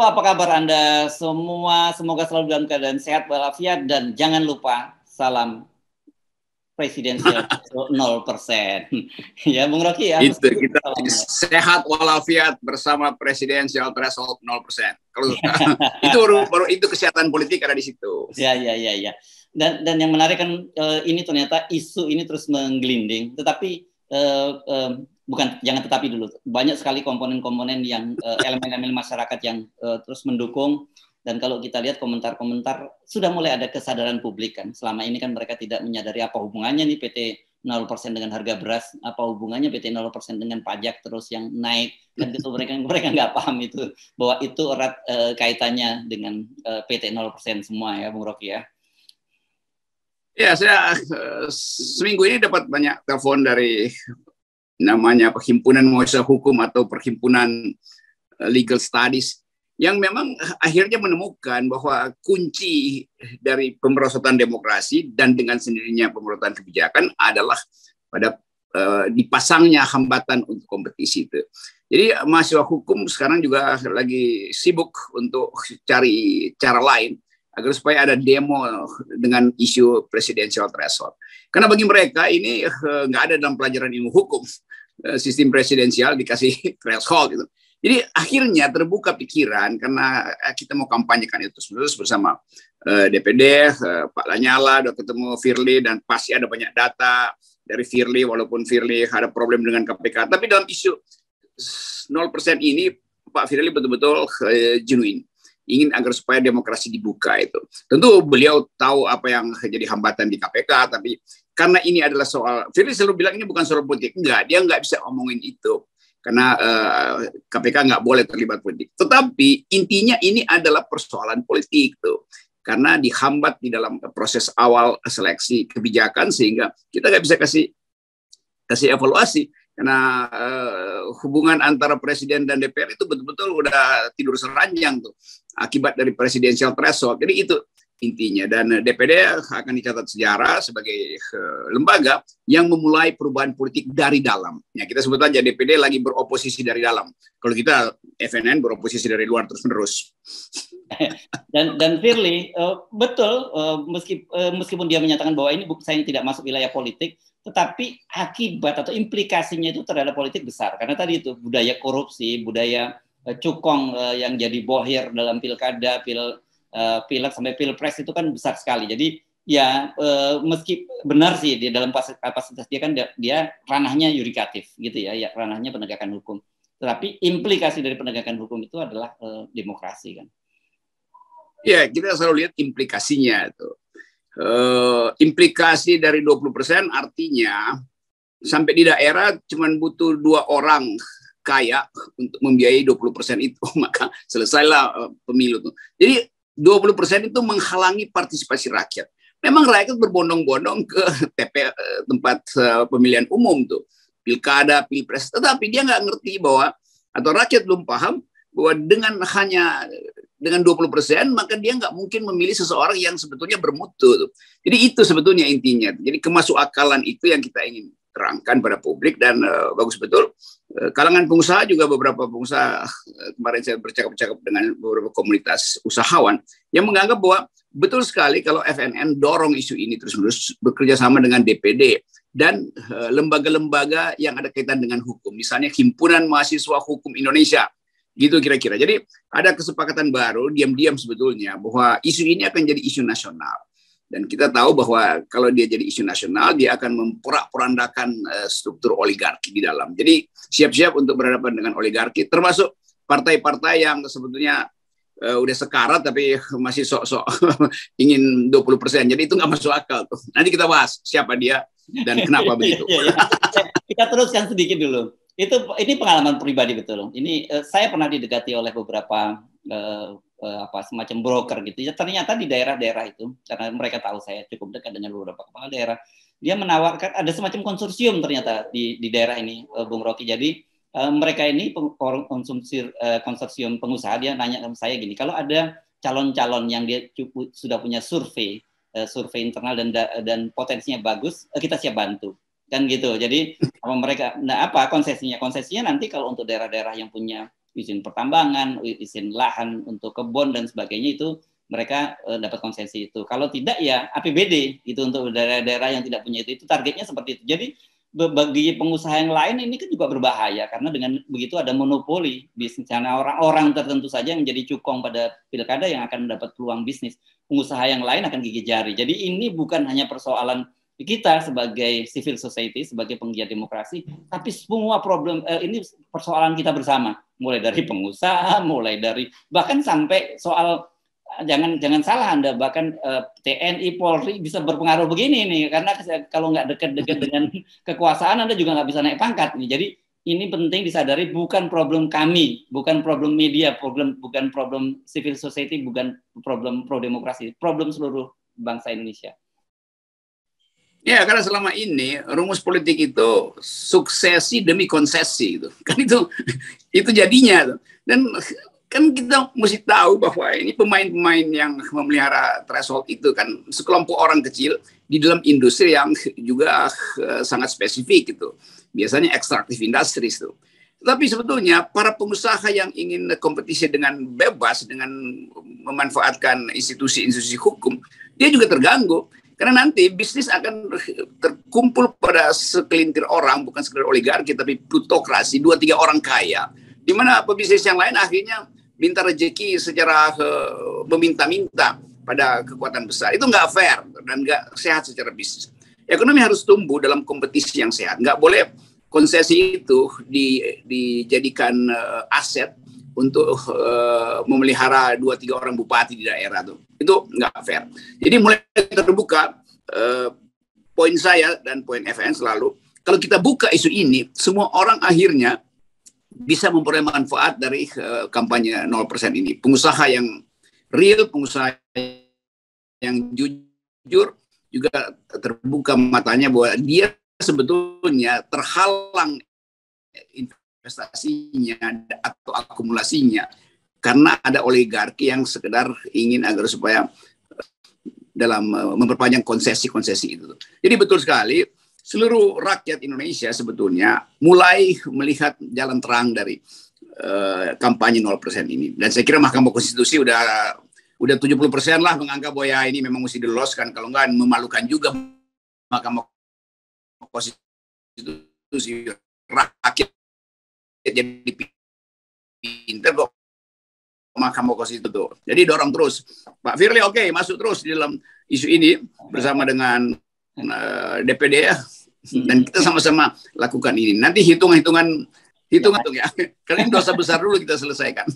Halo, apa kabar Anda semua? Semoga selalu dalam keadaan sehat walafiat dan jangan lupa salam presidensial 0%. Ya, Bung Rocky ya. Itu kita sehat walafiat bersama presidensial threshold 0%. Kalau itu baru itu kesehatan politik ada di situ. Ya. Dan yang menarik kan ini ternyata isu ini terus menggelinding, tetapi banyak sekali komponen-komponen yang elemen-elemen masyarakat yang terus mendukung. Dan kalau kita lihat komentar-komentar, sudah mulai ada kesadaran publik kan. Selama ini kan mereka tidak menyadari apa hubungannya nih PT 0% dengan harga beras, apa hubungannya PT 0% dengan pajak terus yang naik. Dan itu mereka nggak paham itu, bahwa itu erat kaitannya dengan PT 0% semua ya Bung Rocky ya. Ya, saya seminggu ini dapat banyak telepon dari namanya perhimpunan mahasiswa hukum atau perhimpunan legal studies yang memang akhirnya menemukan bahwa kunci dari pemerosotan demokrasi dan dengan sendirinya pemerosotan kebijakan adalah pada dipasangnya hambatan untuk kompetisi itu. Jadi mahasiswa hukum sekarang juga lagi sibuk untuk cari cara lain agar supaya ada demo dengan isu presidential threshold. Karena bagi mereka ini nggak ada dalam pelajaran ilmu hukum, sistem presidensial dikasih threshold gitu. Jadi akhirnya terbuka pikiran karena kita mau kampanyekan itu terus bersama DPD, Pak Lanyala, udah ketemu Firli dan pasti ada banyak data dari Firli walaupun Firli ada problem dengan KPK. Tapi dalam isu 0% ini Pak Firli betul-betul genuine. Ingin agar supaya demokrasi dibuka itu. Tentu beliau tahu apa yang jadi hambatan di KPK, tapi karena ini adalah soal, Firli selalu bilang ini bukan soal politik. Enggak, dia nggak bisa omongin itu. Karena KPK nggak boleh terlibat politik. Tetapi intinya ini adalah persoalan politik tuh. Karena dihambat di dalam proses awal seleksi kebijakan, sehingga kita nggak bisa kasih evaluasi. Karena hubungan antara presiden dan DPR itu betul-betul udah tidur seranjang tuh akibat dari presidential threshold. Jadi itu intinya, dan DPD akan dicatat sejarah sebagai lembaga yang memulai perubahan politik dari dalam. Ya, kita sebut aja DPD lagi beroposisi dari dalam. Kalau kita FNN beroposisi dari luar terus-menerus. Dan Firli, betul meskipun dia menyatakan bahwa ini saya tidak masuk wilayah politik, tetapi akibat atau implikasinya itu terhadap politik besar. Karena tadi itu budaya korupsi, budaya cukong yang jadi bohir dalam pilkada, pileg sampai pilpres itu kan besar sekali. Jadi ya meski benar sih dia dalam kapasitas dia kan dia ranahnya yudikatif gitu ya, ranahnya penegakan hukum. Tetapi implikasi dari penegakan hukum itu adalah demokrasi kan. Ya, kita selalu lihat implikasinya itu. Implikasi dari 20% artinya sampai di daerah cuman butuh 2 orang kaya untuk membiayai 20% itu, maka selesailah pemilu tuh. Jadi 20% itu menghalangi partisipasi rakyat. Memang rakyat berbondong-bondong ke tempat pemilihan umum tuh, pilkada, pilpres, tetapi dia nggak ngerti bahwa, atau rakyat belum paham bahwa dengan 20% maka dia nggak mungkin memilih seseorang yang sebetulnya bermutu tuh. Jadi itu sebetulnya intinya. Jadi kemasukakalan itu yang kita ingin terangkan pada publik, dan bagus betul. Kalangan pengusaha juga, beberapa pengusaha kemarin saya bercakap-cakap dengan beberapa komunitas usahawan yang menganggap bahwa betul sekali kalau FNN dorong isu ini terus-menerus bekerja sama dengan DPD dan lembaga-lembaga yang ada kaitan dengan hukum. Misalnya Himpunan Mahasiswa Hukum Indonesia. Gitu kira-kira. Jadi ada kesepakatan baru diam-diam sebetulnya bahwa isu ini akan jadi isu nasional. Dan kita tahu bahwa kalau dia jadi isu nasional, dia akan memporak-porandakan struktur oligarki di dalam. Jadi siap-siap untuk berhadapan dengan oligarki, termasuk partai-partai yang sebetulnya udah sekarat tapi masih sok-sok ingin 20%. Jadi itu nggak masuk akal tuh. Nanti kita bahas siapa dia dan kenapa begitu. Kita teruskan sedikit dulu. Ini pengalaman pribadi betul. Ini saya pernah didekati oleh beberapa semacam broker gitu. Ternyata di daerah-daerah itu, karena mereka tahu saya cukup dekat dengan beberapa kepala daerah, dia menawarkan ada semacam konsorsium ternyata di daerah ini, Bung Rocky. Jadi mereka ini konsorsium pengusaha, dia nanya sama saya gini, kalau ada calon-calon yang dia sudah punya survei internal dan potensinya bagus, kita siap bantu. Kan gitu. Jadi apa mereka, nah apa konsesinya? Konsesinya nanti kalau untuk daerah-daerah yang punya izin pertambangan, izin lahan untuk kebun dan sebagainya itu mereka dapat konsesi itu. Kalau tidak ya APBD itu untuk daerah-daerah yang tidak punya itu targetnya seperti itu. Jadi bagi pengusaha yang lain ini kan juga berbahaya karena dengan begitu ada monopoli bisnis. Karena orang-orang tertentu saja yang menjadi cukong pada pilkada yang akan mendapat peluang bisnis. Pengusaha yang lain akan gigit jari. Jadi ini bukan hanya persoalan kita sebagai civil society, sebagai penggiat demokrasi, tapi semua problem ini persoalan kita bersama, mulai dari pengusaha, mulai dari bahkan sampai soal jangan salah Anda, bahkan TNI, Polri bisa berpengaruh begini nih, karena kalau nggak dekat-dekat dengan kekuasaan Anda juga nggak bisa naik pangkat nih. Jadi ini penting disadari bukan problem kami, bukan problem media, bukan problem civil society, bukan problem pro demokrasi, problem seluruh bangsa Indonesia. Ya, karena selama ini rumus politik itu suksesi demi konsesi gitu. Kan itu jadinya. Dan kan kita mesti tahu bahwa ini pemain-pemain yang memelihara threshold itu kan sekelompok orang kecil di dalam industri yang juga sangat spesifik gitu. Biasanya extractive industries tuh. Tapi sebetulnya para pengusaha yang ingin kompetisi dengan bebas dengan memanfaatkan institusi-institusi hukum, dia juga terganggu. Karena nanti bisnis akan terkumpul pada sekelintir orang, bukan sekedar oligarki, tapi plutokrasi, 2-3 orang kaya. Di mana pebisnis yang lain akhirnya minta rejeki secara meminta-minta pada kekuatan besar. Itu nggak fair dan nggak sehat secara bisnis. Ekonomi harus tumbuh dalam kompetisi yang sehat. Nggak boleh konsesi itu dijadikan aset untuk memelihara 2-3 orang bupati di daerah tuh. Itu nggak fair. Jadi mulai terbuka, poin saya dan poin FN selalu, kalau kita buka isu ini, semua orang akhirnya bisa memperoleh manfaat dari kampanye 0% ini. Pengusaha yang real, pengusaha yang jujur, juga terbuka matanya bahwa dia sebetulnya terhalang investasinya atau akumulasinya karena ada oligarki yang sekedar ingin agar supaya dalam memperpanjang konsesi-konsesi itu. Jadi betul sekali seluruh rakyat Indonesia sebetulnya mulai melihat jalan terang dari kampanye 0% ini. Dan saya kira Mahkamah Konstitusi udah 70% lah menganggap bahwa ya ini memang mesti diloloskan, kalau enggak memalukan juga Mahkamah Konstitusi. Rakyat jadi pinter kok Mahkamah Konstitusi itu. Jadi dorong terus. Pak Firli oke, masuk terus di dalam isu ini bersama dengan DPD ya. Dan kita sama-sama lakukan ini. Nanti hitungan ya. Karena ini dosa besar dulu kita selesaikan.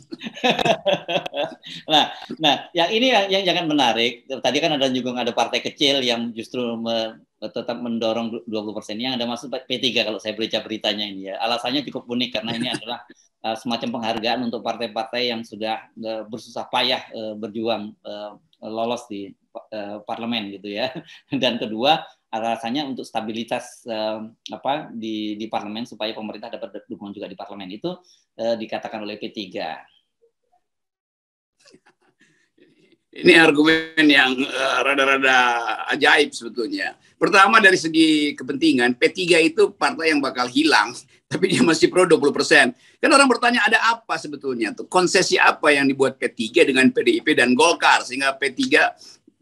Nah, yang ini yang jangan menarik. Tadi kan ada juga ada partai kecil yang justru tetap mendorong 20%. Yang ada masuk P3 kalau saya baca beritanya ini ya. Alasannya cukup unik karena ini adalah semacam penghargaan untuk partai-partai yang sudah bersusah payah berjuang lolos di parlemen gitu ya. Dan kedua, alasannya untuk stabilitas di parlemen supaya pemerintah dapat dukungan juga di parlemen itu dikatakan oleh P3. Ini argumen yang rada-rada ajaib sebetulnya. Pertama dari segi kepentingan, P3 itu partai yang bakal hilang, tapi dia masih pro 20%. Kan orang bertanya ada apa sebetulnya tuh? Konsesi apa yang dibuat P3 dengan PDIP dan Golkar sehingga P3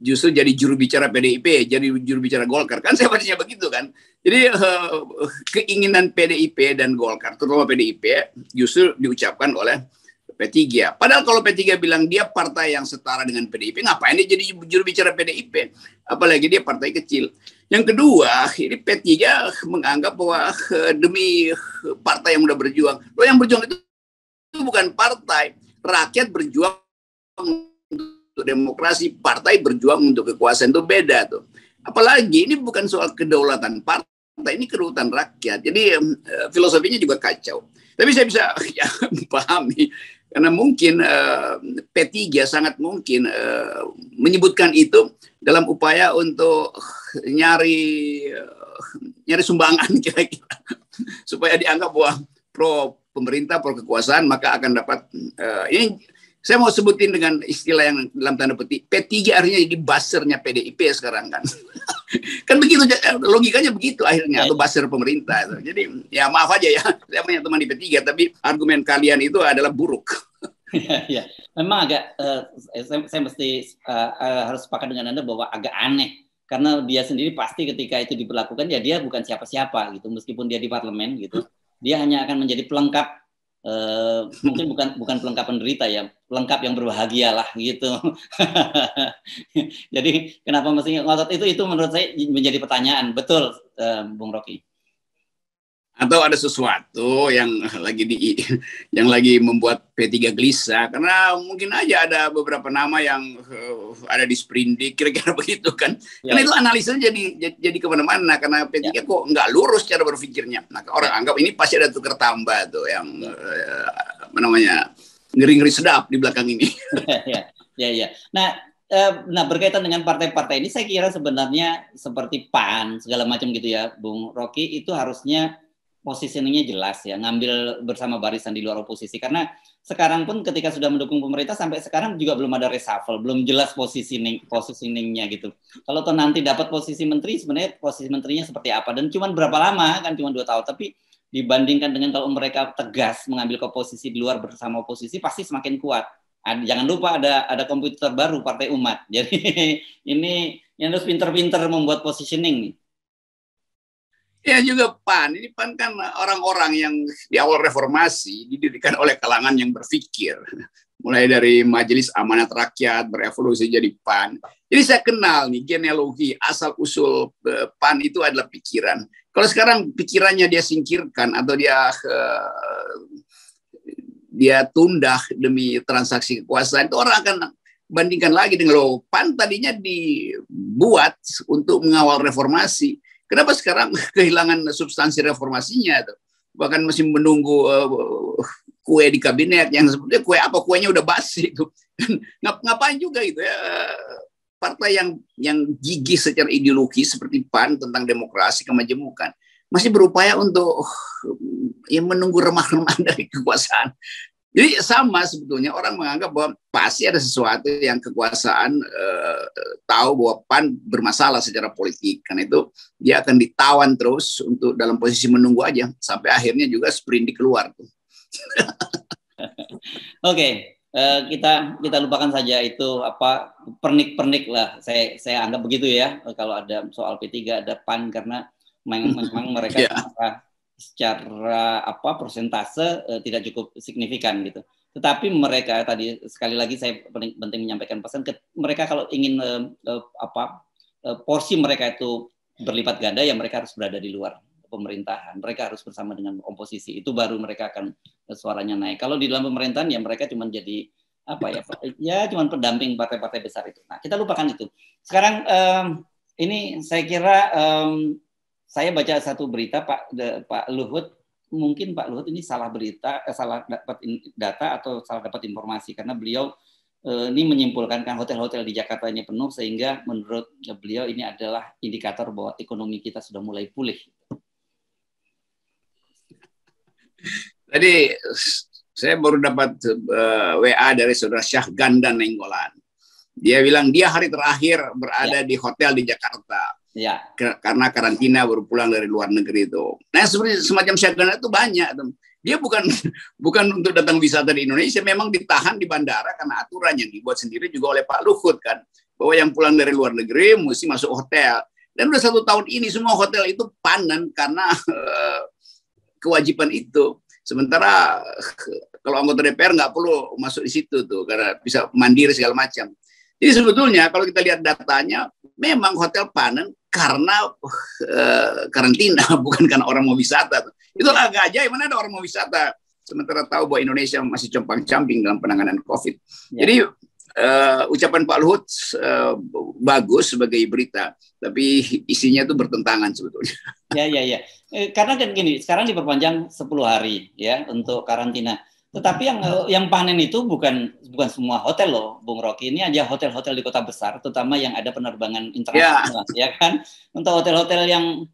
justru jadi juru bicara PDIP, jadi juru bicara Golkar. Kan saya bacanya begitu kan. Jadi keinginan PDIP dan Golkar, terutama PDIP, justru diucapkan oleh P3. Padahal kalau P3 bilang dia partai yang setara dengan PDIP, ngapain dia jadi juru bicara PDIP? Apalagi dia partai kecil. Yang kedua, ini P3 menganggap bahwa demi partai yang udah berjuang. Loh, yang berjuang itu bukan partai. Rakyat berjuang untuk demokrasi, partai berjuang untuk kekuasaan, itu beda tuh. Apalagi ini bukan soal kedaulatan partai, ini kedaulatan rakyat. Jadi filosofinya juga kacau. Tapi saya bisa ya, pahami. Karena mungkin P3 sangat mungkin menyebutkan itu dalam upaya untuk nyari sumbangan kira-kira supaya dianggap bahwa pro pemerintah, pro kekuasaan, maka akan dapat ini Saya mau sebutin dengan istilah yang dalam tanda petik, P3 akhirnya jadi buzzernya PDIP ya sekarang kan. Kan begitu, logikanya begitu akhirnya, atau buzzer pemerintah. Jadi ya maaf aja ya, saya punya teman di P3, tapi argumen kalian itu adalah buruk. Ya, memang agak, saya mesti harus sepakat dengan Anda bahwa agak aneh. Karena dia sendiri pasti ketika itu diberlakukan, ya dia bukan siapa-siapa gitu, meskipun dia di parlemen gitu. Dia hanya akan menjadi pelengkap. Mungkin bukan pelengkap penderita ya, pelengkap yang berbahagialah gitu. Jadi kenapa mesti ngotot itu menurut saya menjadi pertanyaan, betul Bung Rocky. Atau ada sesuatu yang lagi membuat P3 gelisah, karena mungkin aja ada beberapa nama yang ada di sprindik, kira-kira begitu kan. Ya. Karena itu analisanya jadi kemana-mana, karena P3 ya. Kok nggak lurus cara berpikirnya. Nah, orang anggap ini pasti ada tukar tambah tuh yang apa namanya, ngeri-ngeri sedap di belakang ini. Ya. Nah, berkaitan dengan partai-partai ini, saya kira sebenarnya seperti PAN, segala macam gitu ya, Bung Rocky, itu harusnya positioningnya jelas ya, ngambil bersama barisan di luar oposisi. Karena sekarang pun ketika sudah mendukung pemerintah, sampai sekarang juga belum ada reshuffle, belum jelas positioningnya gitu. Kalau toh nanti dapat posisi menteri, sebenarnya posisi menterinya seperti apa, dan cuma berapa lama, kan cuma 2 tahun. Tapi dibandingkan dengan kalau mereka tegas mengambil posisi di luar bersama oposisi, pasti semakin kuat. Jangan lupa ada komputer baru Partai Umat. Jadi ini harus pinter-pinter membuat positioning nih. Ya juga PAN, ini PAN kan orang-orang yang di awal reformasi didirikan oleh kalangan yang berpikir. Mulai dari Majelis Amanat Rakyat, berevolusi jadi PAN. Jadi saya kenal nih genealogi, asal-usul PAN itu adalah pikiran. Kalau sekarang pikirannya dia singkirkan atau dia tunda demi transaksi kekuasaan, itu orang akan bandingkan lagi dengan PAN tadinya dibuat untuk mengawal reformasi. Kenapa sekarang kehilangan substansi reformasinya? Tuh? Bahkan masih menunggu kue di kabinet yang sebenarnya kue apa? Kuenya udah basi itu. Ngapain juga gitu ya? Partai yang gigih secara ideologi seperti PAN tentang demokrasi kemajemukan masih berupaya untuk ya menunggu remah-remah dari kekuasaan. Jadi sama sebetulnya orang menganggap bahwa pasti ada sesuatu yang kekuasaan tahu bahwa PAN bermasalah secara politik. Karena itu dia akan ditawan terus untuk dalam posisi menunggu aja sampai akhirnya juga sprindik keluar. Oke, kita lupakan saja itu apa pernik-pernik lah. Saya anggap begitu ya kalau ada soal P3 ada PAN karena memang mereka secara apa persentase tidak cukup signifikan gitu. Tetapi mereka tadi sekali lagi saya penting menyampaikan pesan mereka kalau ingin porsi mereka itu berlipat ganda ya mereka harus berada di luar pemerintahan. Mereka harus bersama dengan oposisi. Itu baru mereka akan suaranya naik. Kalau di dalam pemerintahan ya mereka cuma jadi apa ya cuma pendamping partai-partai besar itu. Nah, kita lupakan itu. Sekarang ini saya kira saya baca satu berita Pak Luhut, mungkin Pak Luhut ini salah berita, salah dapat data atau salah dapat informasi karena beliau ini menyimpulkan kan hotel-hotel di Jakarta ini penuh sehingga menurut beliau ini adalah indikator bahwa ekonomi kita sudah mulai pulih. Tadi saya baru dapat WA dari saudara Syahganda Nenggolan. Dia bilang dia hari terakhir berada di hotel di Jakarta. Ya. Karena karantina baru pulang dari luar negeri itu. Nah seperti semacam Syahganda itu banyak. Dia bukan untuk datang wisata di Indonesia, memang ditahan di bandara karena aturan yang dibuat sendiri juga oleh Pak Luhut kan, bahwa yang pulang dari luar negeri mesti masuk hotel. Dan udah 1 tahun ini semua hotel itu panen karena kewajiban itu. Sementara kalau anggota DPR nggak perlu masuk di situ tuh karena bisa mandiri segala macam. Jadi sebetulnya kalau kita lihat datanya, memang hotel panen karena karantina, bukan karena orang mau wisata. Itu agak ajaib, mana ada orang mau wisata. Sementara tahu bahwa Indonesia masih compang-camping dalam penanganan COVID. Ya. Jadi ucapan Pak Luhut bagus sebagai berita, tapi isinya itu bertentangan sebetulnya. Ya. Karena kan gini, sekarang diperpanjang 10 hari ya untuk karantina. Tetapi yang panen itu bukan semua hotel loh, Bung Rocky. Ini aja hotel-hotel di kota besar, terutama yang ada penerbangan internasional, ya kan? Untuk hotel-hotel yang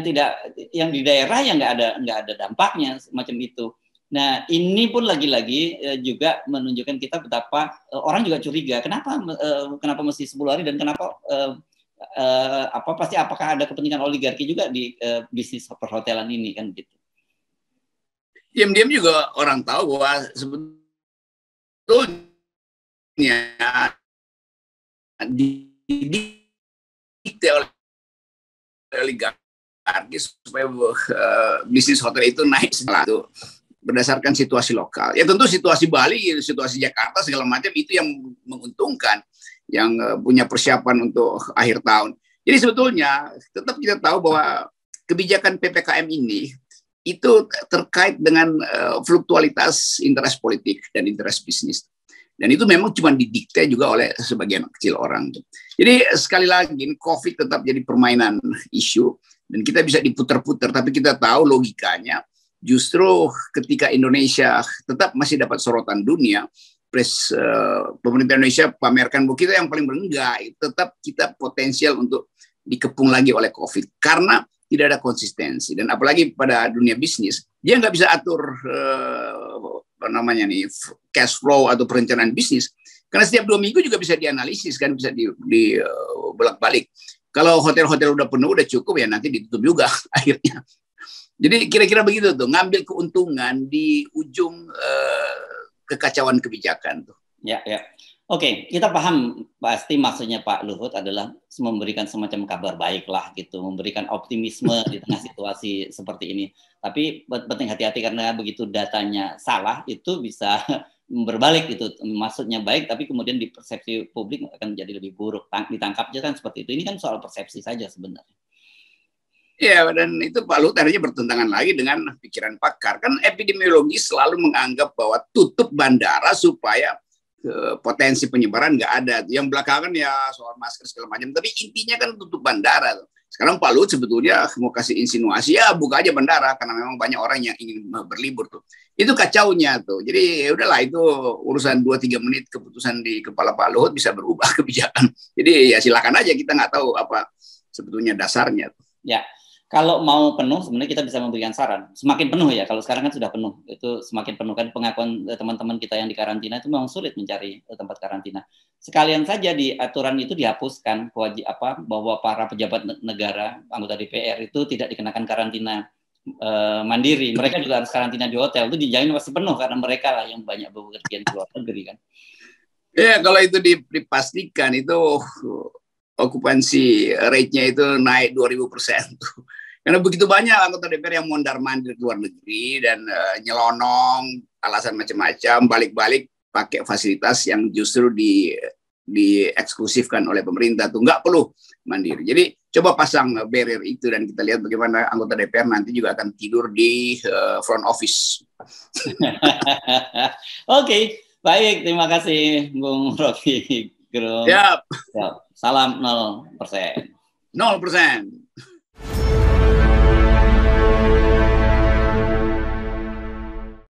tidak yang di daerah yang nggak ada dampaknya macam itu. Nah, ini pun lagi-lagi juga menunjukkan kita betapa orang juga curiga. Kenapa mesti 10 hari dan kenapa apakah ada kepentingan oligarki juga di bisnis perhotelan ini kan gitu. Diam-diam juga orang tahu bahwa sebetulnya didikte oleh oligarki supaya bisnis hotel itu naik selalu. Berdasarkan situasi lokal. Ya tentu situasi Bali, situasi Jakarta, segala macam itu yang menguntungkan, yang punya persiapan untuk akhir tahun. Jadi sebetulnya tetap kita tahu bahwa kebijakan PPKM ini itu terkait dengan fluktualitas interes politik dan interes bisnis. Dan itu memang cuma didikte juga oleh sebagian kecil orang. Jadi sekali lagi, COVID tetap jadi permainan isu, dan kita bisa diputar-putar, tapi kita tahu logikanya. Justru ketika Indonesia tetap masih dapat sorotan dunia, pemerintah Indonesia pamerkan bahwa kita yang paling berenggah, tetap kita potensial untuk dikepung lagi oleh COVID. Karena tidak ada konsistensi. Dan apalagi pada dunia bisnis, dia nggak bisa atur cash flow atau perencanaan bisnis. Karena setiap 2 minggu juga bisa dianalisis, kan bisa bolak-balik. Kalau hotel-hotel udah penuh, udah cukup, ya nanti ditutup juga akhirnya. Jadi kira-kira begitu tuh, ngambil keuntungan di ujung kekacauan kebijakan tuh. Ya. Oke, kita paham pasti maksudnya Pak Luhut adalah memberikan semacam kabar baik lah gitu, memberikan optimisme di tengah situasi seperti ini. Tapi penting hati-hati karena begitu datanya salah itu bisa berbalik gitu. Maksudnya baik tapi kemudian di persepsi publik akan jadi lebih buruk. Ditangkapnya kan seperti itu. Ini kan soal persepsi saja sebenarnya. Ya, dan itu Pak Luhut akhirnya bertentangan lagi dengan pikiran pakar. Kan epidemiologi selalu menganggap bahwa tutup bandara supaya potensi penyebaran nggak ada. Yang belakangan ya soal masker segala macam. Tapi intinya kan tutup bandara. Sekarang Pak Luhut sebetulnya mau kasih insinuasi, ya buka aja bandara karena memang banyak orang yang ingin berlibur tuh. Itu kacaunya tuh. Jadi udahlah itu urusan 2-3 menit keputusan di kepala Pak Luhut bisa berubah kebijakan. Jadi ya silakan aja, kita nggak tahu apa sebetulnya dasarnya tuh. Ya. Kalau mau penuh, sebenarnya kita bisa memberikan saran. Semakin penuh ya, kalau sekarang kan sudah penuh. Itu semakin penuh kan pengakuan teman-teman kita yang di karantina itu memang sulit mencari tempat karantina. Sekalian saja di aturan itu dihapuskan bahwa para pejabat negara, anggota DPR itu tidak dikenakan karantina mandiri. Mereka juga harus karantina di hotel. Itu dijamin pasti penuh karena mereka lah yang banyak bekerja di luar negeri kan. Ya, kalau itu dipastikan itu okupansi rate-nya itu naik 2000%. Karena begitu banyak anggota DPR yang mondar-mandir ke luar negeri dan nyelonong, alasan macam-macam, balik-balik pakai fasilitas yang justru dieksklusifkan oleh pemerintah tuh, nggak perlu mandiri. Jadi coba pasang barrier itu dan kita lihat bagaimana anggota DPR nanti juga akan tidur di front office. Oke, baik, terima kasih Bung Rocky. Siap. Salam 0%. 0%.